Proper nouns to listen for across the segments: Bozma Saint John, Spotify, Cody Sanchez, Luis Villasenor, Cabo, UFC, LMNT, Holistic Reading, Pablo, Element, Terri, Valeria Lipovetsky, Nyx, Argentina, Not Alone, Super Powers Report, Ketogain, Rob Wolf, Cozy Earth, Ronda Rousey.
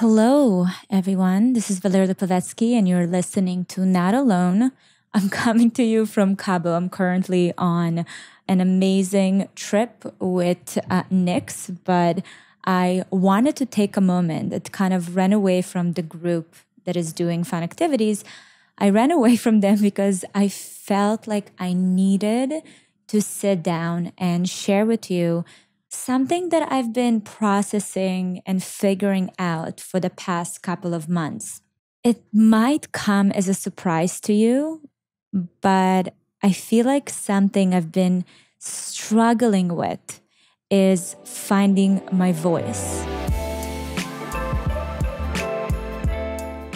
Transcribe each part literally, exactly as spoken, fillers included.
Hello, everyone. This is Valeria Lipovetsky, and you're listening to Not Alone. I'm coming to you from Cabo. I'm currently on an amazing trip with uh, Nyx, but I wanted to take a moment to kind of run away from the group that is doing fun activities. I ran away from them because I felt like I needed to sit down and share with you something that I've been processing and figuring out for the past couple of months. It might come as a surprise to you, but I feel like something I've been struggling with is finding my voice.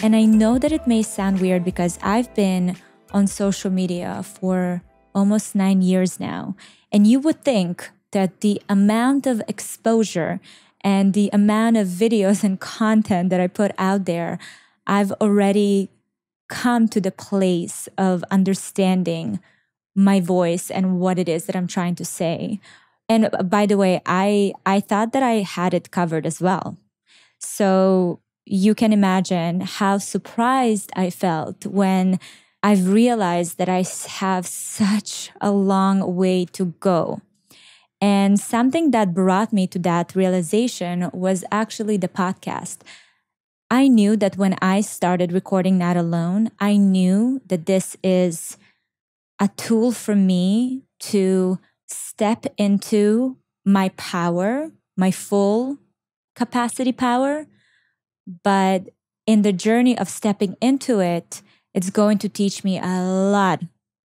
And I know that it may sound weird because I've been on social media for almost nine years now, and you would think that the amount of exposure and the amount of videos and content that I put out there, I've already come to the place of understanding my voice and what it is that I'm trying to say. And by the way, I, I thought that I had it covered as well. So you can imagine how surprised I felt when I've realized that I have such a long way to go. And something that brought me to that realization was actually the podcast. I knew that when I started recording Not Alone, I knew that this is a tool for me to step into my power, my full capacity power. But in the journey of stepping into it, it's going to teach me a lot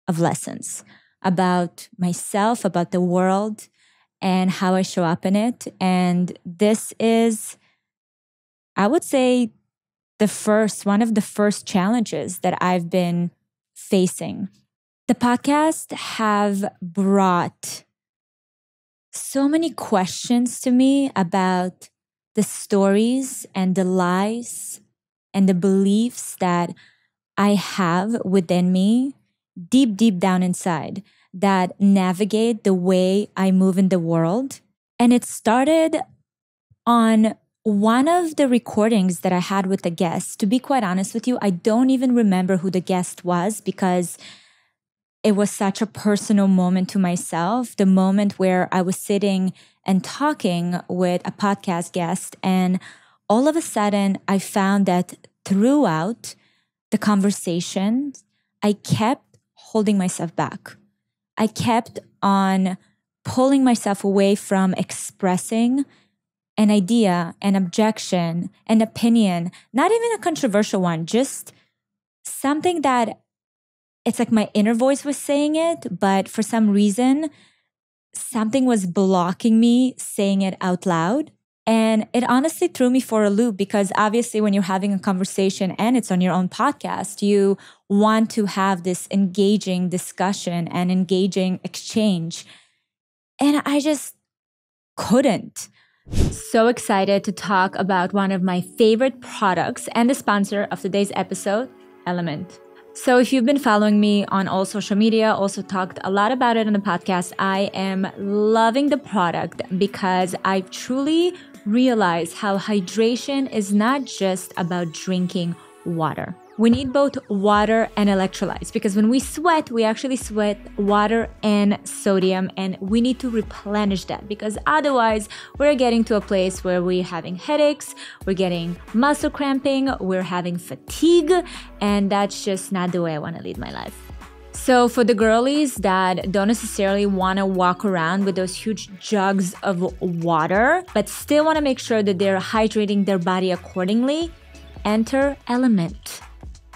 of lessons about myself, about the world, and how I show up in it. And this is, I would say, the first, one of the first challenges that I've been facing. The podcast have brought so many questions to me about the stories and the lies and the beliefs that I have within me, deep, deep down inside, that navigate the way I move in the world. And it started on one of the recordings that I had with the guest. To be quite honest with you, I don't even remember who the guest was because it was such a personal moment to myself, the moment where I was sitting and talking with a podcast guest. And all of a sudden, I found that throughout the conversation, I kept holding myself back. I kept on pulling myself away from expressing an idea, an objection, an opinion, not even a controversial one, just something that it's like my inner voice was saying it, but for some reason, something was blocking me saying it out loud. And it honestly threw me for a loop because obviously when you're having a conversation and it's on your own podcast, you want to have this engaging discussion and engaging exchange. And I just couldn't. So excited to talk about one of my favorite products and the sponsor of today's episode, Element. So if you've been following me on all social media, also talked a lot about it on the podcast, I am loving the product because I've truly realized how hydration is not just about drinking water. We need both water and electrolytes because when we sweat, we actually sweat water and sodium, and we need to replenish that because otherwise we're getting to a place where we're having headaches, we're getting muscle cramping, we're having fatigue, and that's just not the way I want to lead my life. So for the girlies that don't necessarily want to walk around with those huge jugs of water, but still want to make sure that they're hydrating their body accordingly, enter Element.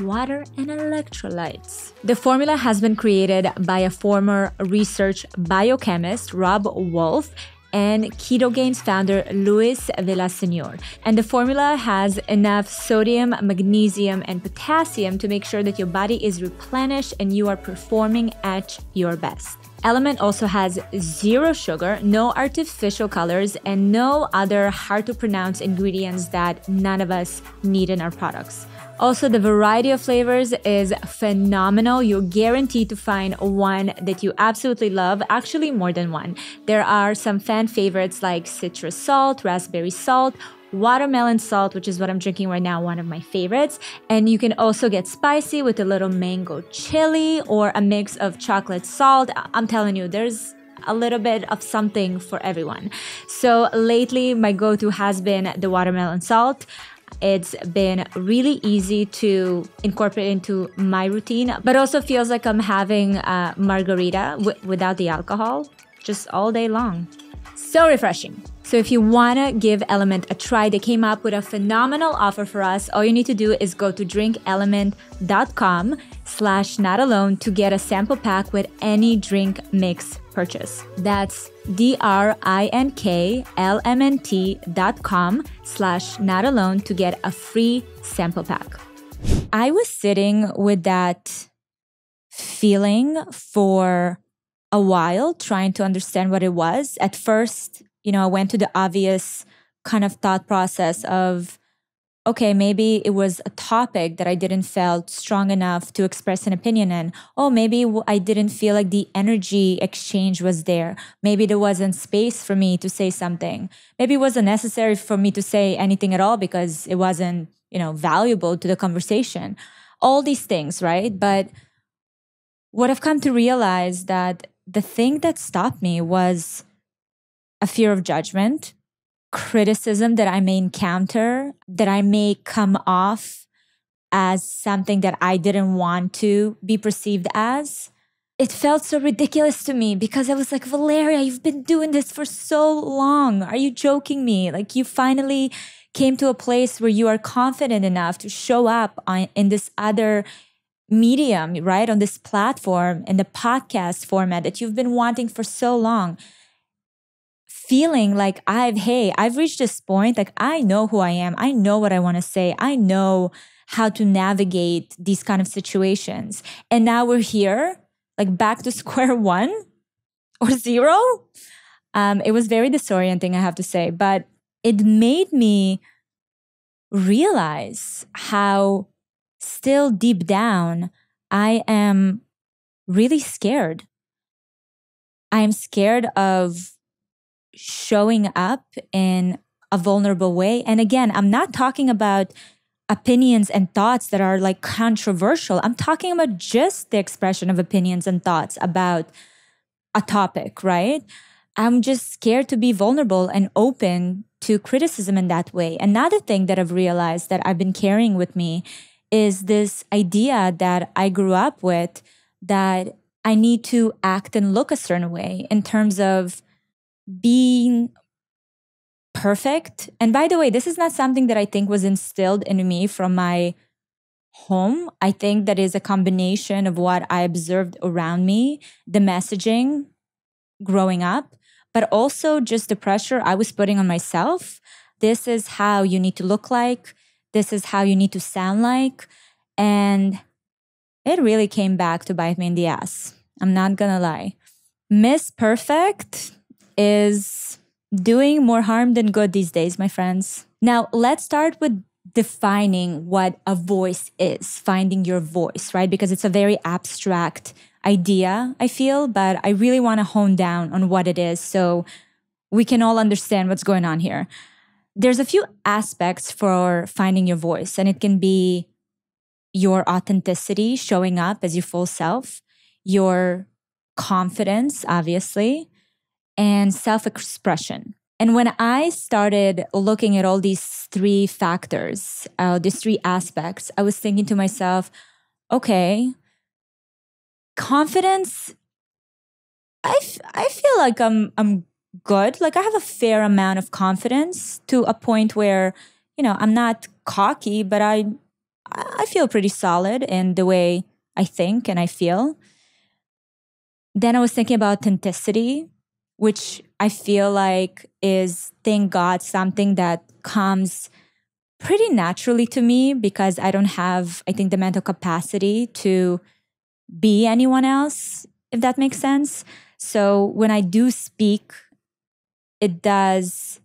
Water and electrolytes. The formula has been created by a former research biochemist, Rob Wolf, and Ketogain's founder, Luis Villasenor. And the formula has enough sodium, magnesium, and potassium to make sure that your body is replenished and you are performing at your best. Element also has zero sugar, no artificial colors, and no other hard-to-pronounce ingredients that none of us need in our products. Also, the variety of flavors is phenomenal. You're guaranteed to find one that you absolutely love, actually more than one. There are some fan favorites like citrus salt, raspberry salt, watermelon salt, which is what I'm drinking right now, one of my favorites. And you can also get spicy with a little mango chili or a mix of chocolate salt. I'm telling you, there's a little bit of something for everyone. So lately, my go-to has been the watermelon salt. It's been really easy to incorporate into my routine, but also feels like I'm having a margarita w- without the alcohol, just all day long. So refreshing. So if you want to give Element a try, they came up with a phenomenal offer for us. All you need to do is go to drink element dot com slash not alone to get a sample pack with any drink mix purchase. That's D R I N K L M N T dot com slash not alone to get a free sample pack. I was sitting with that feeling for a while, trying to understand what it was. At first, you know, I went to the obvious kind of thought process of, okay, maybe it was a topic that I didn't feel strong enough to express an opinion in. Oh, maybe I didn't feel like the energy exchange was there. Maybe there wasn't space for me to say something. Maybe it wasn't necessary for me to say anything at all because it wasn't, you know, valuable to the conversation. All these things, right? But what I've come to realize that the thing that stopped me was a fear of judgment, criticism that I may encounter, that I may come off as something that I didn't want to be perceived as. It felt so ridiculous to me because I was like, Valeria, you've been doing this for so long. Are you joking me? Like, you finally came to a place where you are confident enough to show up on, in this other medium, right? On this platform, in the podcast format that you've been wanting for so long. Feeling like I've, hey, I've reached this point, like I know who I am. I know what I want to say. I know how to navigate these kind of situations. And now we're here, like back to square one or zero. Um, it was very disorienting, I have to say, but it made me realize how still deep down I am really scared. I am scared of showing up in a vulnerable way. And again, I'm not talking about opinions and thoughts that are like controversial. I'm talking about just the expression of opinions and thoughts about a topic, right? I'm just scared to be vulnerable and open to criticism in that way. Another thing that I've realized that I've been carrying with me is this idea that I grew up with that I need to act and look a certain way in terms of being perfect. And by the way, this is not something that I think was instilled in me from my home. I think that is a combination of what I observed around me, the messaging growing up, but also just the pressure I was putting on myself. This is how you need to look like. This is how you need to sound like. And it really came back to bite me in the ass. I'm not gonna lie. Miss Perfect is doing more harm than good these days, my friends. Now, let's start with defining what a voice is, finding your voice, right? Because it's a very abstract idea, I feel, but I really want to hone down on what it is so we can all understand what's going on here. There's a few aspects for finding your voice, and it can be your authenticity, showing up as your full self, your confidence, obviously, and self-expression. And when I started looking at all these three factors, uh, these three aspects, I was thinking to myself, okay, confidence, I, f- I feel like I'm, I'm good. Like I have a fair amount of confidence to a point where, you know, I'm not cocky, but I, I feel pretty solid in the way I think and I feel. Then I was thinking about authenticity, which I feel like is, thank God, something that comes pretty naturally to me because I don't have, I think, the mental capacity to be anyone else, if that makes sense. So when I do speak, it does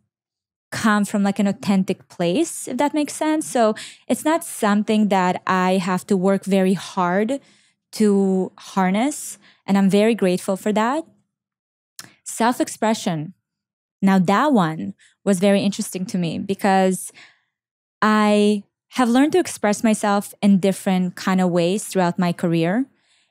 come from like an authentic place, if that makes sense. So it's not something that I have to work very hard to harness, and I'm very grateful for that. Self-expression. Now that one was very interesting to me because I have learned to express myself in different kind of ways throughout my career.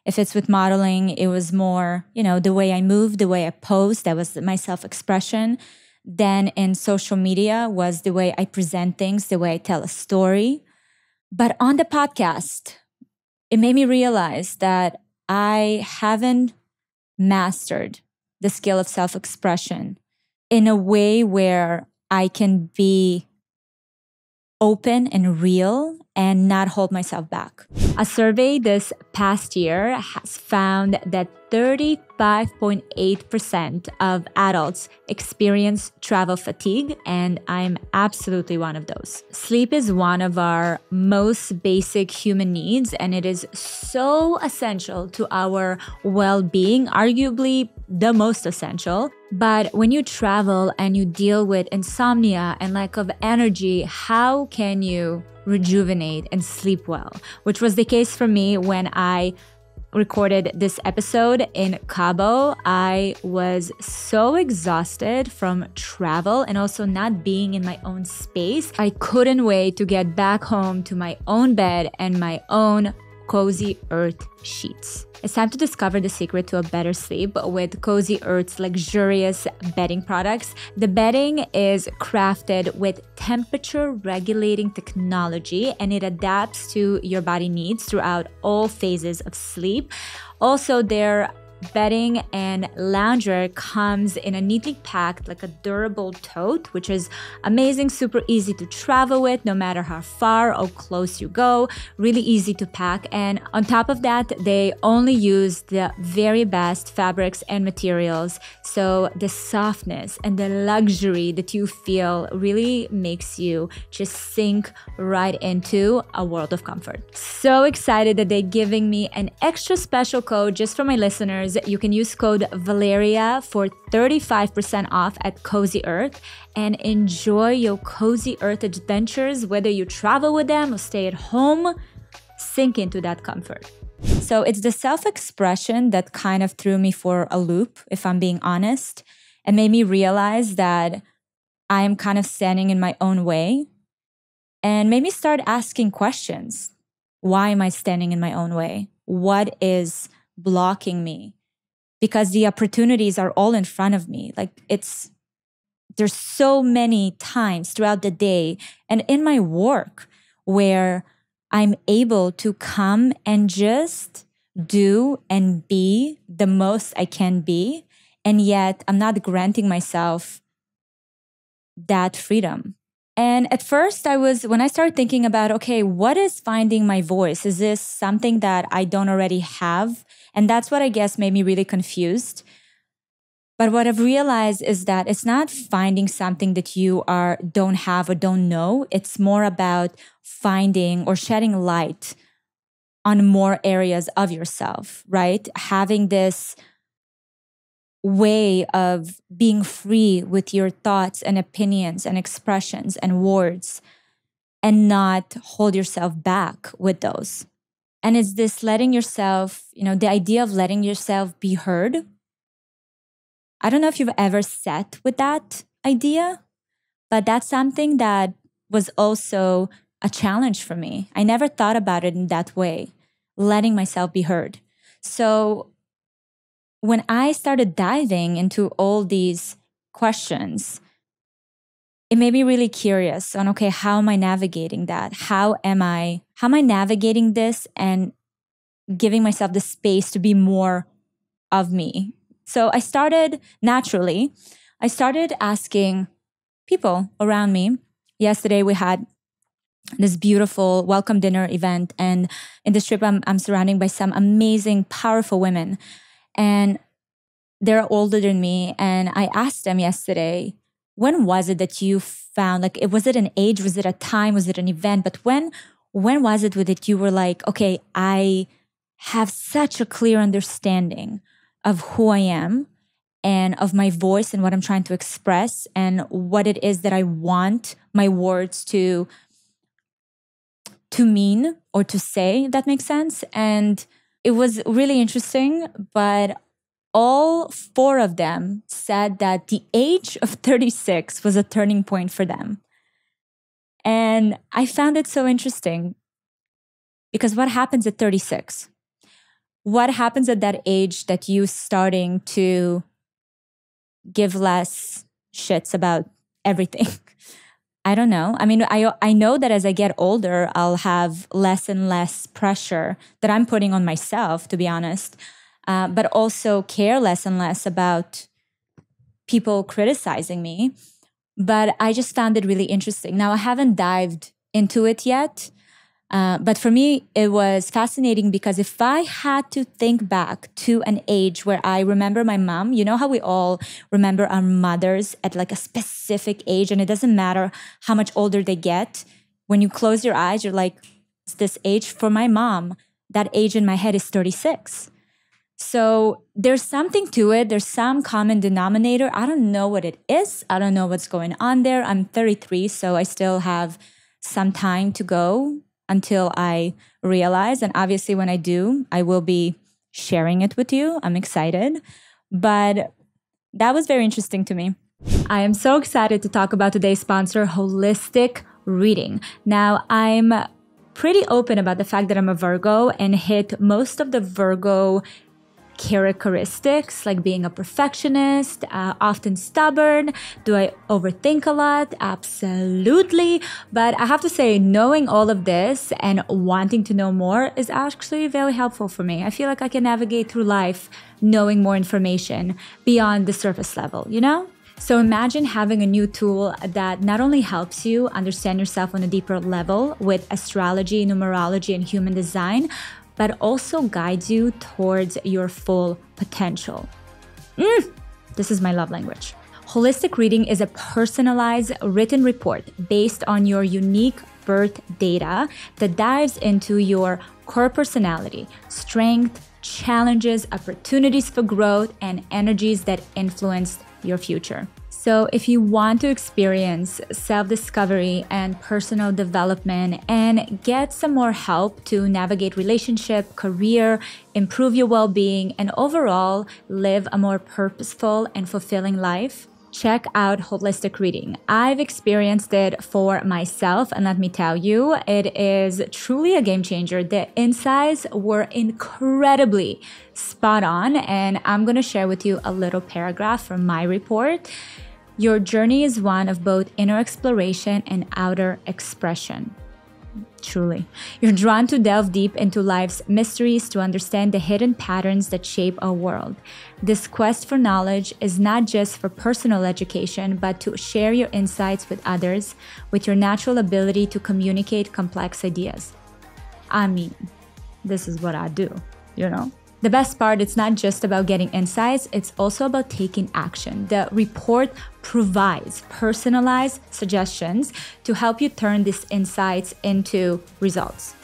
If it's with modeling, it was more, you know, the way I move, the way I pose, that was my self-expression. Then in social media was the way I present things, the way I tell a story. But on the podcast, it made me realize that I haven't mastered the skill of self-expression in a way where I can be open and real and not hold myself back. A survey this past year has found that thirty-five point eight percent of adults experience travel fatigue, and I'm absolutely one of those. Sleep is one of our most basic human needs, and it is so essential to our well-being, arguably the most essential. But when you travel and you deal with insomnia and lack of energy, how can you rejuvenate and sleep well? Which was the case for me when I recorded this episode in Cabo. I was so exhausted from travel and also not being in my own space. I couldn't wait to get back home to my own bed and my own Cozy Earth sheets. It's time to discover the secret to a better sleep with Cozy Earth's luxurious bedding products. The bedding is crafted with temperature-regulating technology, and it adapts to your body needs throughout all phases of sleep. Also, their bedding and loungewear comes in a neatly packed, like a durable tote, which is amazing, super easy to travel with no matter how far or close you go, really easy to pack. And on top of that, they only use the very best fabrics and materials. So the softness and the luxury that you feel really makes you just sink right into a world of comfort. So excited that they're giving me an extra special code just for my listeners. You can use code Valeria for thirty-five percent off at Cozy Earth and enjoy your Cozy Earth adventures, whether you travel with them or stay at home. Sink into that comfort. So it's the self-expression that kind of threw me for a loop, if I'm being honest, and made me realize that I am kind of standing in my own way, and made me start asking questions. Why am I standing in my own way? What is blocking me? Because the opportunities are all in front of me. Like it's, there's so many times throughout the day and in my work where I'm able to come and just do and be the most I can be. And yet I'm not granting myself that freedom. And at first I was, when I started thinking about, okay, what is finding my voice? Is this something that I don't already have? And that's what I guess made me really confused. But what I've realized is that it's not finding something that you are don't have or don't know. It's more about finding or shedding light on more areas of yourself, right? Having this way of being free with your thoughts and opinions and expressions and words, and not hold yourself back with those. And it's this letting yourself, you know, the idea of letting yourself be heard. I don't know if you've ever sat with that idea, but that's something that was also a challenge for me. I never thought about it in that way, letting myself be heard. So when I started diving into all these questions, it made me really curious on, okay, how am I navigating that? How am I, how am I navigating this and giving myself the space to be more of me? So I started naturally, I started asking people around me. Yesterday we had this beautiful welcome dinner event, and in this trip I'm, I'm surrounded by some amazing, powerful women, and they're older than me. And I asked them yesterday, when was it that you found, like, was it an age? Was it a time? Was it an event? But when, when was it that you were like, okay, I have such a clear understanding of who I am and of my voice and what I'm trying to express and what it is that I want my words to, to mean or to say, if that makes sense. And it was really interesting, but all four of them said that the age of thirty-six was a turning point for them. And I found it so interesting because what happens at thirty-six? What happens at that age that you're starting to give less shits about everything? I don't know. I mean, I, I know that as I get older, I'll have less and less pressure that I'm putting on myself, to be honest, uh, but also care less and less about people criticizing me. But I just found it really interesting. Now, I haven't dived into it yet, uh, but for me, it was fascinating because if I had to think back to an age where I remember my mom, you know how we all remember our mothers at like a specific age, and it doesn't matter how much older they get. When you close your eyes, you're like, it's this age. For my mom, that age in my head is thirty-six. So there's something to it. There's some common denominator. I don't know what it is. I don't know what's going on there. I'm thirty-three, so I still have some time to go until I realize. And obviously when I do, I will be sharing it with you. I'm excited. But that was very interesting to me. I am so excited to talk about today's sponsor, Holistic Reading. Now, I'm pretty open about the fact that I'm a Virgo and hit most of the Virgo characteristics, like being a perfectionist, uh, often stubborn. Do I overthink a lot? Absolutely. But I have to say, knowing all of this and wanting to know more is actually very helpful for me. I feel like I can navigate through life knowing more information beyond the surface level, you know? So imagine having a new tool that not only helps you understand yourself on a deeper level with astrology, numerology, and human design, but also guides you towards your full potential. Mm, this is my love language. Holistic Reading is a personalized written report based on your unique birth data that dives into your core personality, strength, challenges, opportunities for growth, and energies that influenced your future. So if you want to experience self-discovery and personal development and get some more help to navigate relationship, career, improve your well-being, and overall live a more purposeful and fulfilling life, check out Holistic Reading. I've experienced it for myself, and let me tell you, it is truly a game changer. The insights were incredibly spot on, and I'm going to share with you a little paragraph from my report. Your journey is one of both inner exploration and outer expression. Truly. You're drawn to delve deep into life's mysteries to understand the hidden patterns that shape our world. This quest for knowledge is not just for personal education, but to share your insights with others, with your natural ability to communicate complex ideas. I mean, this is what I do, you know? The best part, it's not just about getting insights, it's also about taking action. The report provides personalized suggestions to help you turn these insights into results.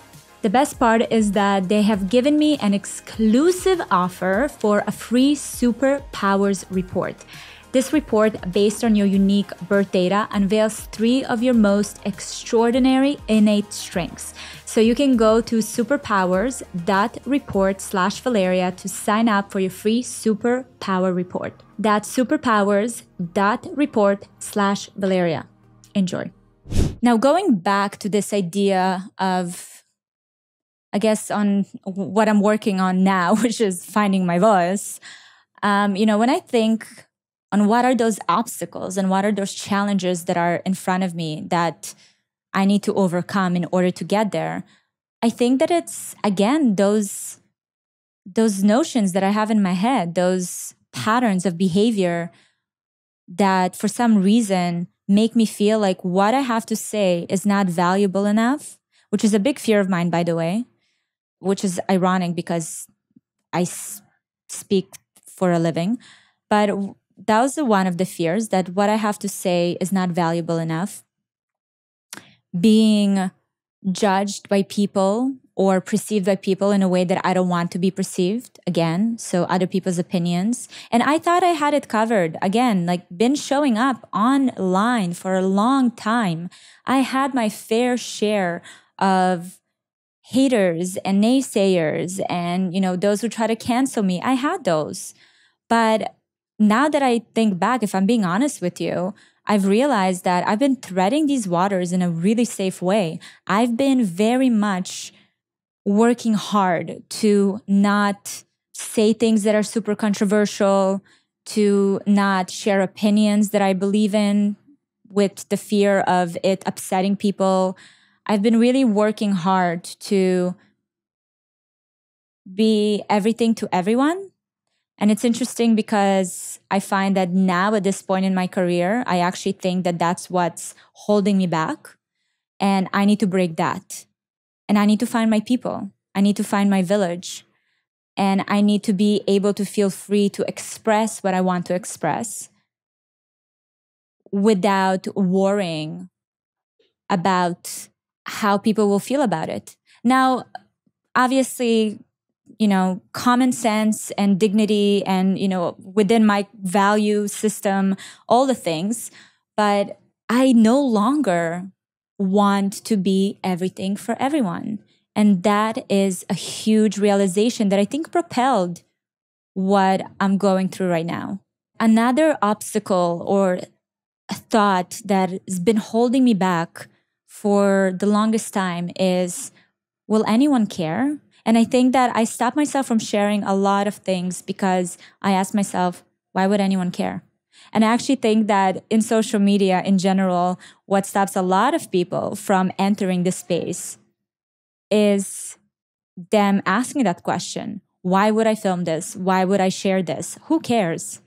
The best part is that they have given me an exclusive offer for a free Superpowers report. This report, based on your unique birth data, unveils three of your most extraordinary innate strengths. So you can go to superpowers.report slash Valeria to sign up for your free superpower report. That's superpowers.report slash Valeria. Enjoy. Now, going back to this idea of, I guess, on what I'm working on now, which is finding my voice, um, you know, when I think on what are those obstacles and what are those challenges that are in front of me that I need to overcome in order to get there, I think that it's, again, those, those notions that I have in my head, those patterns of behavior that for some reason make me feel like what I have to say is not valuable enough, which is a big fear of mine, by the way, which is ironic because I s- speak for a living. But that was one of the fears, that what I have to say is not valuable enough. Being judged by people or perceived by people in a way that I don't want to be perceived, again, so other people's opinions. And I thought I had it covered, again, like been showing up online for a long time. I had my fair share of haters and naysayers and, you know, those who try to cancel me. I had those. But now that I think back, if I'm being honest with you, I've realized that I've been threading these waters in a really safe way. I've been very much working hard to not say things that are super controversial, to not share opinions that I believe in with the fear of it upsetting people. I've been really working hard to be everything to everyone. And it's interesting because I find that now at this point in my career, I actually think that that's what's holding me back. And I need to break that. And I need to find my people. I need to find my village. And I need to be able to feel free to express what I want to express without worrying about how people will feel about it. Now, obviously, you know, common sense and dignity and, you know, within my value system, all the things. But I no longer want to be everything for everyone. And that is a huge realization that I think propelled what I'm going through right now. Another obstacle or thought that has been holding me back for the longest time is, will anyone care? And I think that I stopped myself from sharing a lot of things because I asked myself, why would anyone care? And I actually think that in social media in general, what stops a lot of people from entering this space is them asking that question. Why would I film this? Why would I share this? Who cares?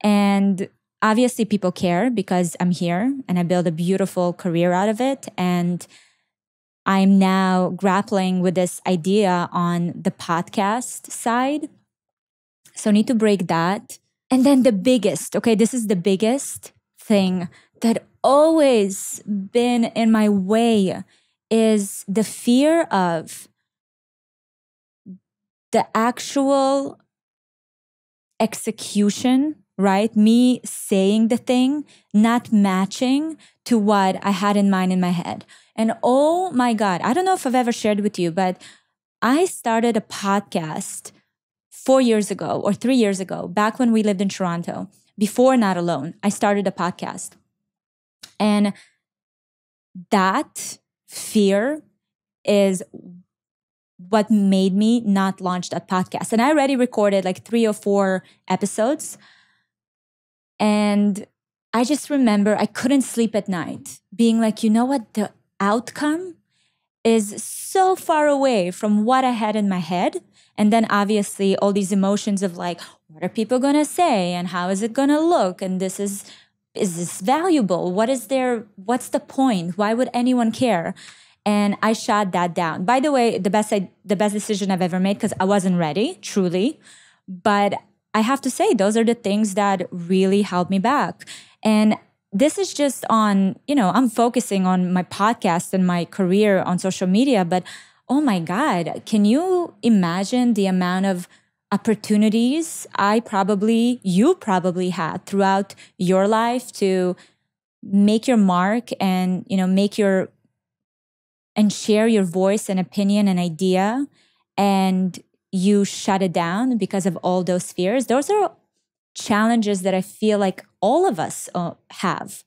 And obviously people care because I'm here and I build a beautiful career out of it. And I'm now grappling with this idea on the podcast side. So I need to break that. And then the biggest, okay, this is the biggest thing that always been in my way is the fear of the actual execution, right? Me saying the thing, not matching to what I had in mind in my head. And oh my God, I don't know if I've ever shared with you, but I started a podcast four years ago or three years ago, back when we lived in Toronto, before Not Alone, I started a podcast. And that fear is what made me not launch that podcast. And I already recorded like three or four episodes. And I just remember I couldn't sleep at night being like, you know what, the outcome is so far away from what I had in my head. And then obviously all these emotions of like, what are people going to say? And how is it going to look? And this is, is this valuable? What is there? What's the point? Why would anyone care? And I shot that down. By the way, the best, I, the best decision I've ever made because I wasn't ready, truly. But I have to say, those are the things that really held me back. And this is just on, you know, I'm focusing on my podcast and my career on social media, but oh my God, can you imagine the amount of opportunities I probably, you probably had throughout your life to make your mark and, you know, make your, and share your voice and opinion and idea, and you shut it down because of all those fears. Those are challenges that I feel like all of us uh, have,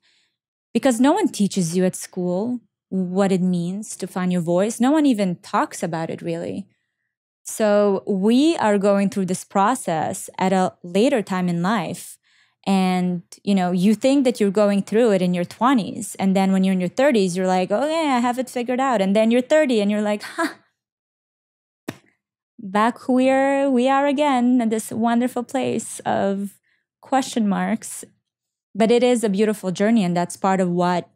because no one teaches you at school what it means to find your voice. No one even talks about it really. So we are going through this process at a later time in life. And, you know, you think that you're going through it in your twenties. And then when you're in your thirties, you're like, oh yeah, I have it figured out. And then you're thirty and you're like, huh, back where we are again at this wonderful place of question marks. But it is a beautiful journey, and that's part of what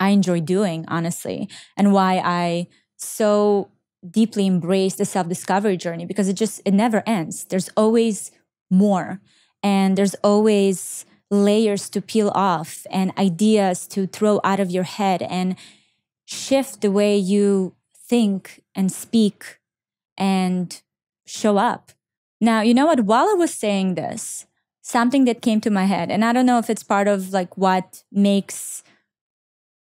I enjoy doing, honestly, and why I so deeply embrace the self-discovery journey, because it just, it never ends. There's always more, and there's always layers to peel off and ideas to throw out of your head and shift the way you think and speak and show up. Now, you know what, while I was saying this, something that came to my head, and I don't know if it's part of like what makes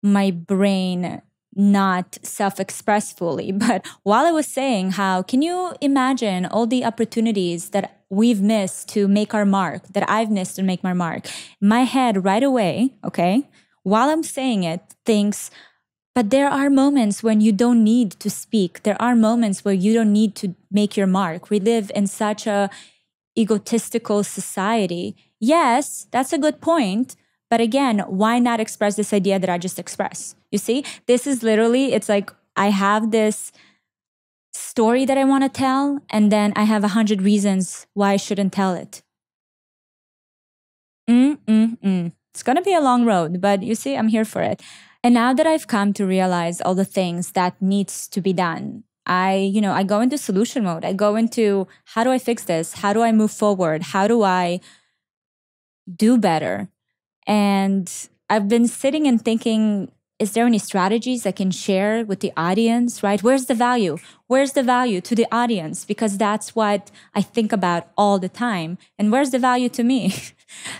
my brain not self-express fully, but while I was saying how, can you imagine all the opportunities that we've missed to make our mark, that I've missed to make my mark. My head right away, okay, while I'm saying it, thinks, but there are moments when you don't need to speak. There are moments where you don't need to make your mark. We live in such a egotistical society. Yes, that's a good point. But again, why not express this idea that I just expressed? You see, this is literally, it's like I have this story that I want to tell, and then I have a hundred reasons why I shouldn't tell it. Mm-mm-mm. It's going to be a long road, but you see, I'm here for it. And now that I've come to realize all the things that needs to be done, I, you know, I go into solution mode. I go into, how do I fix this? How do I move forward? How do I do better? And I've been sitting and thinking, is there any strategies I can share with the audience, right? Where's the value? Where's the value to the audience? Because that's what I think about all the time. And where's the value to me?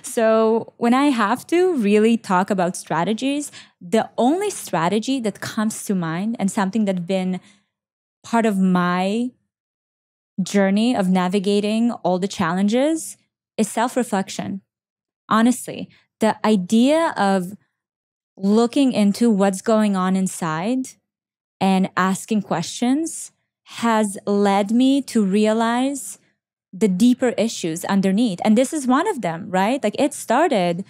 So when I have to really talk about strategies, the only strategy that comes to mind and something that's been part of my journey of navigating all the challenges is self-reflection. Honestly, the idea of looking into what's going on inside and asking questions has led me to realize the deeper issues underneath. And this is one of them, right? Like it started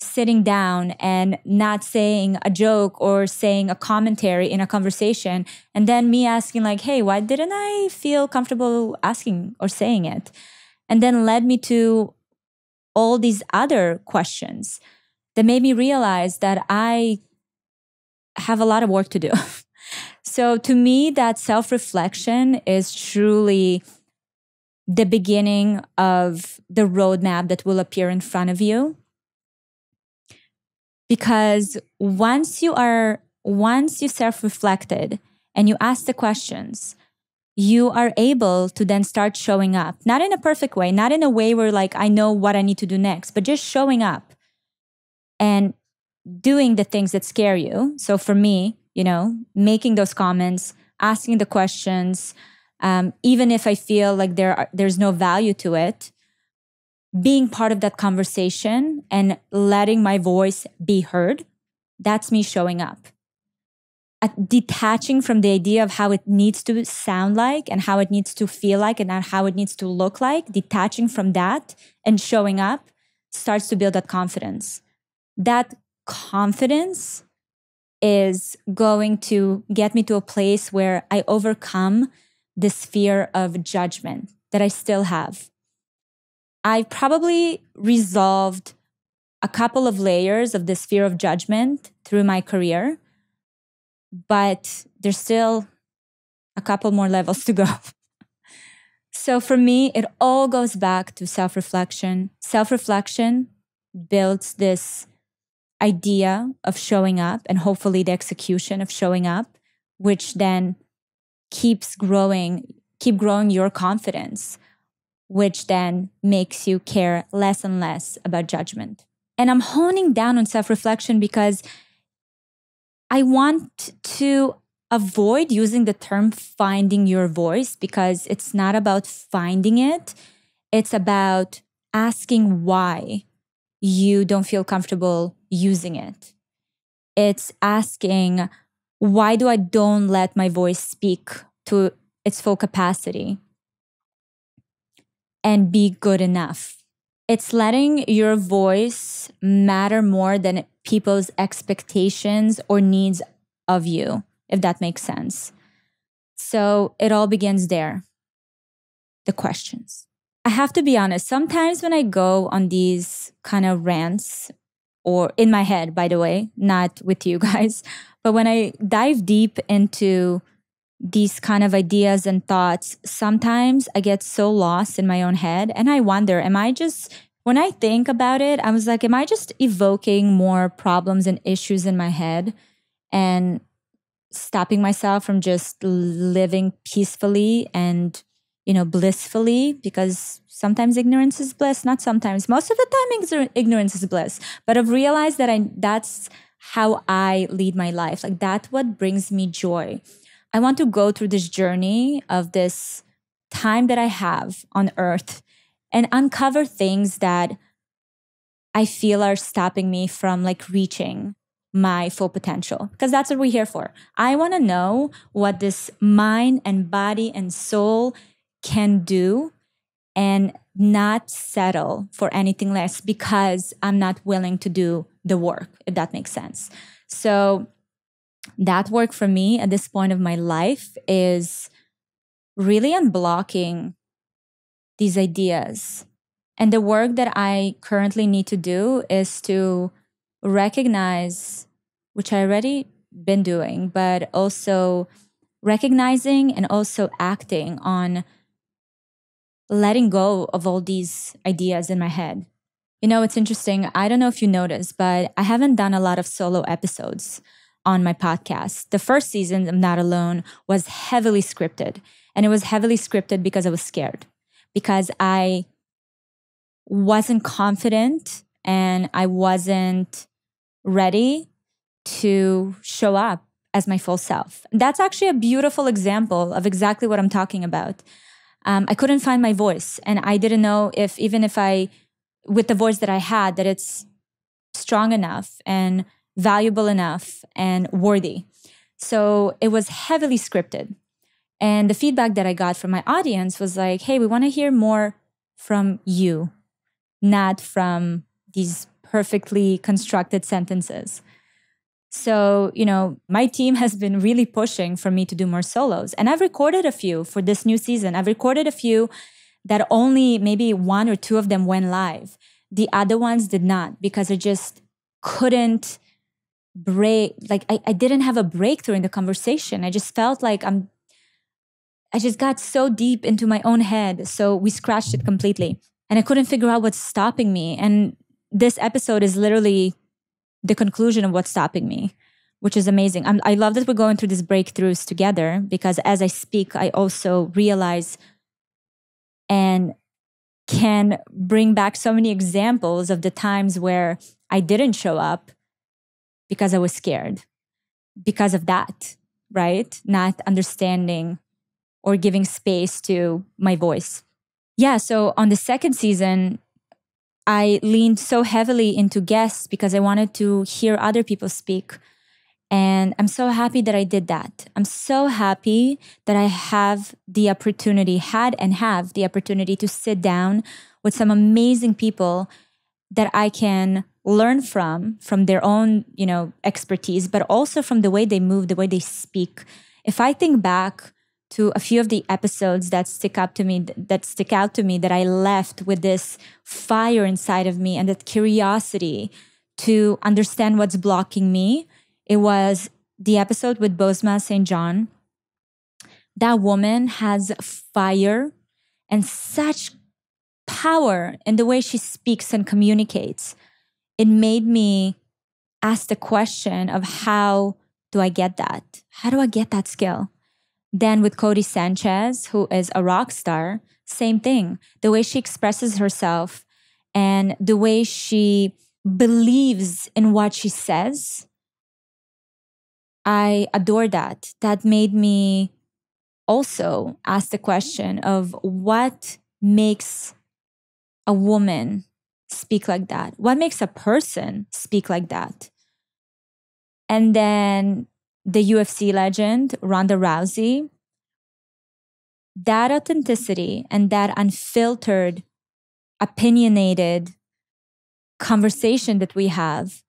sitting down and not saying a joke or saying a commentary in a conversation. And then me asking like, hey, why didn't I feel comfortable asking or saying it? And then led me to all these other questions that made me realize that I have a lot of work to do. So to me, that self-reflection is truly the beginning of the roadmap that will appear in front of you. Because once you are, once you self-reflected and you ask the questions, you are able to then start showing up, not in a perfect way, not in a way where like, I know what I need to do next, but just showing up and doing the things that scare you. So for me, you know, making those comments, asking the questions, um, even if I feel like there are, there's no value to it, being part of that conversation and letting my voice be heard, that's me showing up. Detaching from the idea of how it needs to sound like and how it needs to feel like and how it needs to look like, detaching from that and showing up starts to build that confidence. That confidence is going to get me to a place where I overcome this fear of judgment that I still have. I probably resolved a couple of layers of this fear of judgment through my career, but there's still a couple more levels to go. So for me, it all goes back to self-reflection. Self-reflection builds this idea of showing up and hopefully the execution of showing up, which then keeps growing, keep growing your confidence, which then makes you care less and less about judgment. And I'm honing down on self-reflection because I want to avoid using the term finding your voice because it's not about finding it. It's about asking why you don't feel comfortable using it. It's asking, why do I don't let my voice speak to its full capacity and be good enough? It's letting your voice matter more than people's expectations or needs of you, if that makes sense. So it all begins there. The questions. I have to be honest, sometimes when I go on these kind of rants, or in my head, by the way, not with you guys, but when I dive deep into these kind of ideas and thoughts, sometimes I get so lost in my own head and I wonder, am I just, when I think about it, I was like, am I just evoking more problems and issues in my head and stopping myself from just living peacefully and, you know, blissfully? Because sometimes ignorance is bliss, not sometimes, most of the time ignorance is bliss. But I've realized that I, that's how I lead my life. Like that's what brings me joy. I want to go through this journey of this time that I have on earth and uncover things that I feel are stopping me from like reaching my full potential, because that's what we're here for. I want to know what this mind and body and soul can do and not settle for anything less because I'm not willing to do the work, if that makes sense. So that work for me at this point of my life is really unblocking these ideas. And the work that I currently need to do is to recognize, which I already been doing, but also recognizing and also acting on letting go of all these ideas in my head. You know, it's interesting. I don't know if you noticed, but I haven't done a lot of solo episodes on my podcast. The first season of Not Alone was heavily scripted, and it was heavily scripted because I was scared, because I wasn't confident and I wasn't ready to show up as my full self. That's actually a beautiful example of exactly what I'm talking about. Um, I couldn't find my voice, and I didn't know if even if I, with the voice that I had, that it's strong enough and valuable enough and worthy. So it was heavily scripted. And the feedback that I got from my audience was like, hey, we want to hear more from you, not from these perfectly constructed sentences. So, you know, my team has been really pushing for me to do more solos. And I've recorded a few for this new season. I've recorded a few that only maybe one or two of them went live. The other ones did not, because I just couldn't break. Like I, I didn't have a breakthrough in the conversation. I just felt like I'm, I just got so deep into my own head. So we scratched it completely. And I couldn't figure out what's stopping me. And this episode is literally the conclusion of what's stopping me, which is amazing. I'm, I love that we're going through these breakthroughs together, because as I speak, I also realize and can bring back so many examples of the times where I didn't show up because I was scared, because of that, right? Not understanding or giving space to my voice. Yeah, so on the second season, I leaned so heavily into guests because I wanted to hear other people speak. And I'm so happy that I did that. I'm so happy that I have the opportunity, had and have the opportunity to sit down with some amazing people that I can learn from, from their own, you know, expertise, but also from the way they move, the way they speak. If I think back to a few of the episodes that stick up to me, that stick out to me, that I left with this fire inside of me and that curiosity to understand what's blocking me. It was the episode with Bozma Saint John. That woman has fire and such power in the way she speaks and communicates. It made me ask the question of how do I get that? How do I get that skill? Then with Cody Sanchez, who is a rock star, same thing. The way she expresses herself and the way she believes in what she says, I adore that. That made me also ask the question of what makes a woman speak like that? What makes a person speak like that? And then the U F C legend, Ronda Rousey, that authenticity and that unfiltered, opinionated conversation that we have,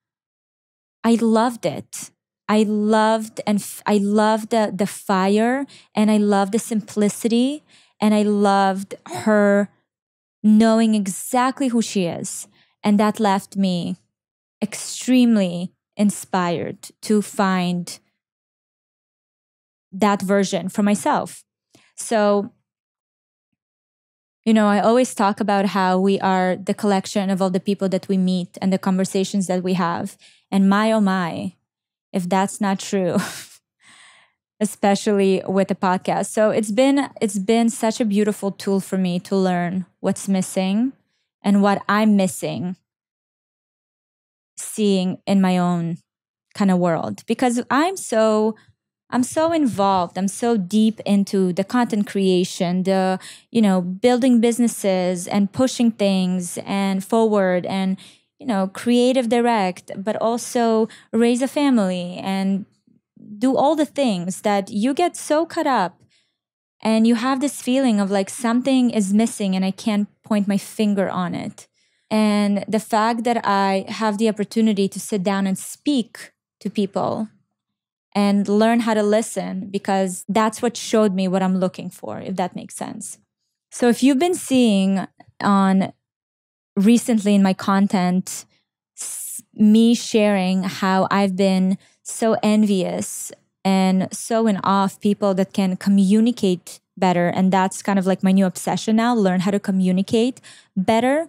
I loved it. I loved and f I loved the, the fire, and I loved the simplicity, and I loved her knowing exactly who she is. And that left me extremely inspired to find that version for myself. So, you know, I always talk about how we are the collection of all the people that we meet and the conversations that we have. And my, oh my, if that's not true, especially with a podcast. So it's been, it's been such a beautiful tool for me to learn what's missing and what I'm missing seeing in my own kind of world, because I'm so I'm so involved. I'm so deep into the content creation, the, you know, building businesses and pushing things and forward and, you know, creative direct, but also raise a family and do all the things that you get so caught up and you have this feeling of like something is missing and I can't point my finger on it. And the fact that I have the opportunity to sit down and speak to people and learn how to listen, because that's what showed me what I'm looking for, if that makes sense. So if you've been seeing on recently in my content, me sharing how I've been so envious and so in awe of people that can communicate better. And that's kind of like my new obsession now, learn how to communicate better,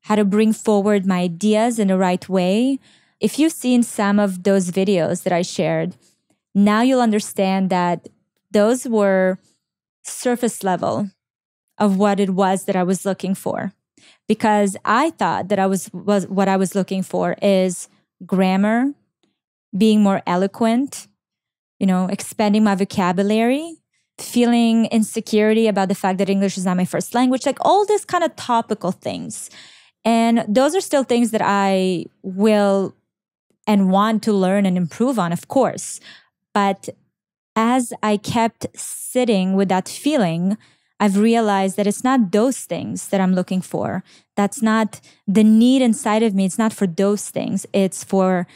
how to bring forward my ideas in the right way. If you've seen some of those videos that I shared, now you'll understand that those were surface level of what it was that I was looking for. Because I thought that I was, was what I was looking for is grammar, being more eloquent, you know, expanding my vocabulary, feeling insecurity about the fact that English is not my first language, like all these kind of topical things. And those are still things that I will and want to learn and improve on, of course. But as I kept sitting with that feeling, I've realized that it's not those things that I'm looking for. That's not the need inside of me. It's not for those things. It's for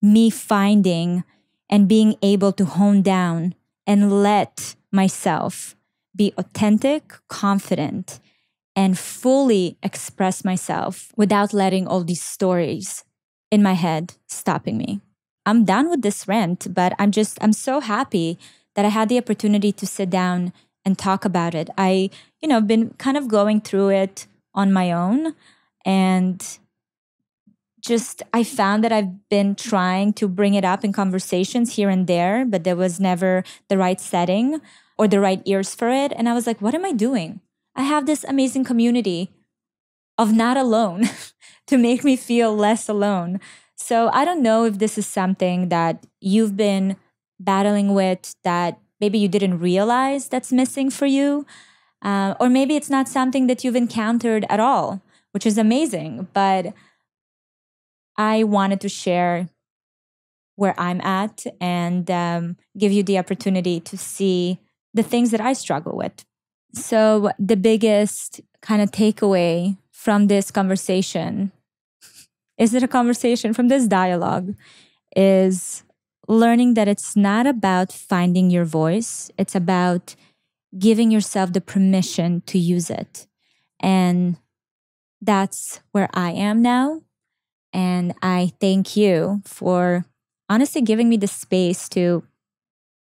me finding and being able to hone down and let myself be authentic, confident, and fully express myself without letting all these stories in my head stopping me. I'm done with this rant, but I'm just, I'm so happy that I had the opportunity to sit down and talk about it. I, you know, been kind of going through it on my own, and just, I found that I've been trying to bring it up in conversations here and there, but there was never the right setting or the right ears for it. And I was like, what am I doing? I have this amazing community of Not Alone to make me feel less alone. So I don't know if this is something that you've been battling with, that maybe you didn't realize that's missing for you. Uh, or maybe it's not something that you've encountered at all, which is amazing. But I wanted to share where I'm at and um, give you the opportunity to see the things that I struggle with. So the biggest kind of takeaway from this conversation, is it a conversation from this dialogue, is learning that it's not about finding your voice. It's about giving yourself the permission to use it. And that's where I am now. And I thank you for honestly giving me the space to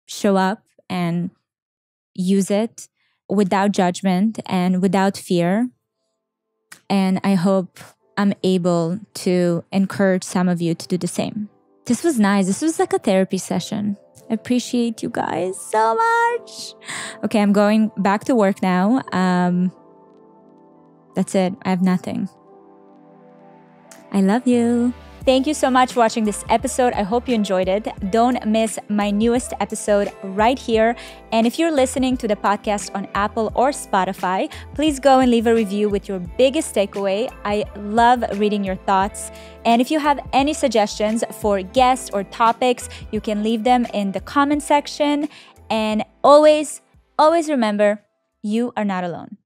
show up and use it without judgment and without fear. And I hope I'm able to encourage some of you to do the same. This was nice. This was like a therapy session. I appreciate you guys so much. Okay, I'm going back to work now. Um, that's it. I have nothing. I love you. Thank you so much for watching this episode. I hope you enjoyed it. Don't miss my newest episode right here. And if you're listening to the podcast on Apple or Spotify, please go and leave a review with your biggest takeaway. I love reading your thoughts. And if you have any suggestions for guests or topics, you can leave them in the comment section. And always, always remember, you are not alone.